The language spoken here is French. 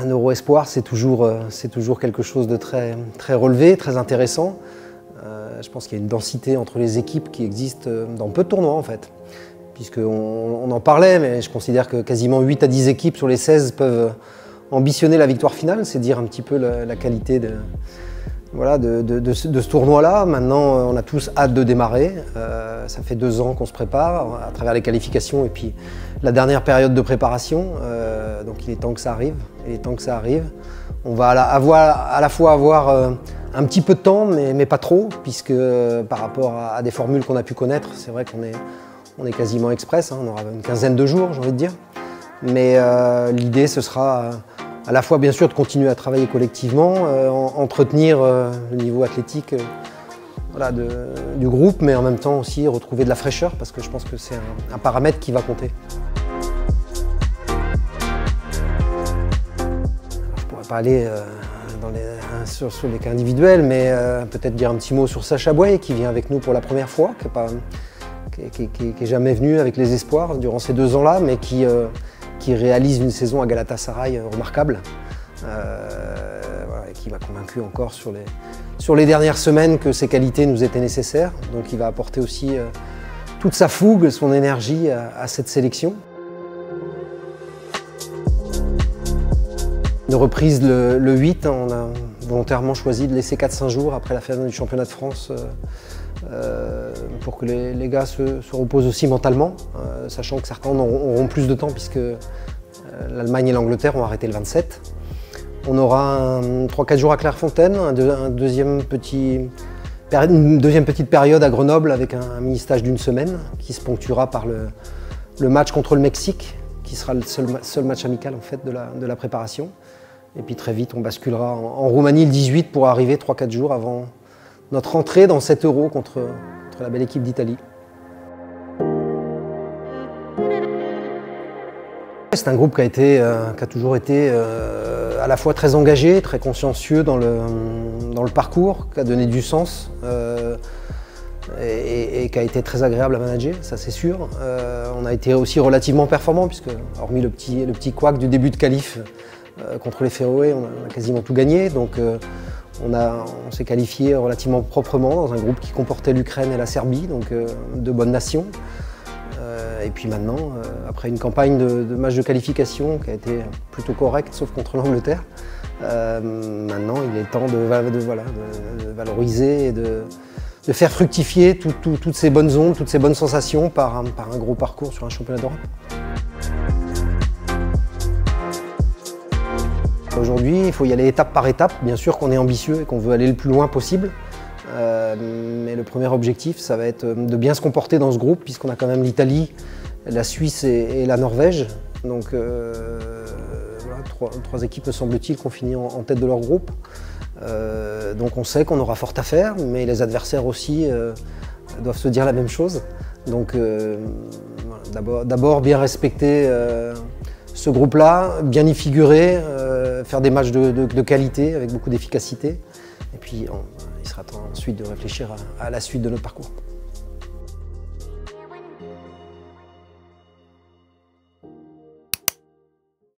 Un euro-espoir, c'est toujours quelque chose de très relevé, très intéressant. Je pense qu'il y a une densité entre les équipes qui existe dans peu de tournois en fait. Puisqu'on en parlait, mais je considère que quasiment 8 à 10 équipes sur les 16 peuvent ambitionner la victoire finale. C'est dire un petit peu la qualité de ce tournoi-là. Maintenant, on a tous hâte de démarrer. Ça fait 2 ans qu'on se prépare à travers les qualifications et puis la dernière période de préparation. Donc il est temps que ça arrive. On va à la fois avoir un petit peu de temps, mais pas trop, puisque par rapport à des formules qu'on a pu connaître, c'est vrai qu'on est quasiment express. Hein, on aura une quinzaine de jours, j'ai envie de dire. Mais l'idée, ce sera à la fois, bien sûr, de continuer à travailler collectivement, entretenir le niveau athlétique voilà, du groupe, mais en même temps aussi retrouver de la fraîcheur, parce que je pense que c'est un paramètre qui va compter. Aller sur les cas individuels, mais peut-être dire un petit mot sur Sacha Boué qui vient avec nous pour la première fois, qui est jamais venu avec les espoirs durant ces 2 ans-là, mais qui réalise une saison à Galatasaray remarquable, voilà, et qui m'a convaincu encore sur les dernières semaines que ses qualités nous étaient nécessaires. Donc il va apporter aussi toute sa fougue, son énergie à cette sélection. Une reprise le 8, on a volontairement choisi de laisser 4-5 jours après la fin du championnat de France pour que les gars se reposent aussi mentalement, sachant que certains auront plus de temps puisque l'Allemagne et l'Angleterre ont arrêté le 27. On aura 3-4 jours à Clairefontaine, une deuxième petite période à Grenoble avec un mini-stage d'une semaine qui se ponctuera par le match contre le Mexique, qui sera le seul match amical en fait de la préparation. Et puis très vite, on basculera en Roumanie le 18 pour arriver 3-4 jours avant notre entrée dans 7 euros contre la belle équipe d'Italie. C'est un groupe qui a toujours été à la fois très engagé, très consciencieux dans le parcours, qui a donné du sens et qui a été très agréable à manager, ça c'est sûr. On a été aussi relativement performants, puisque hormis le petit couac du début de qualif, contre les Féroé, on a quasiment tout gagné, donc on s'est qualifié relativement proprement dans un groupe qui comportait l'Ukraine et la Serbie, donc 2 bonnes nations. Et puis maintenant, après une campagne de match de qualification qui a été plutôt correcte, sauf contre l'Angleterre, maintenant il est temps de valoriser et de faire fructifier toutes ces bonnes ondes, toutes ces bonnes sensations par un gros parcours sur un championnat d'Europe. Aujourd'hui, il faut y aller étape par étape. Bien sûr qu'on est ambitieux et qu'on veut aller le plus loin possible. Mais le premier objectif, ça va être de bien se comporter dans ce groupe, puisqu'on a quand même l'Italie, la Suisse et la Norvège. Donc voilà, trois équipes, me semble-t-il, qu'on finit en tête de leur groupe. Donc on sait qu'on aura fort à faire, mais les adversaires aussi doivent se dire la même chose. Donc voilà, d'abord bien respecter ce groupe-là, bien y figurer, faire des matchs de qualité avec beaucoup d'efficacité. Et puis il sera temps ensuite de réfléchir à la suite de notre parcours.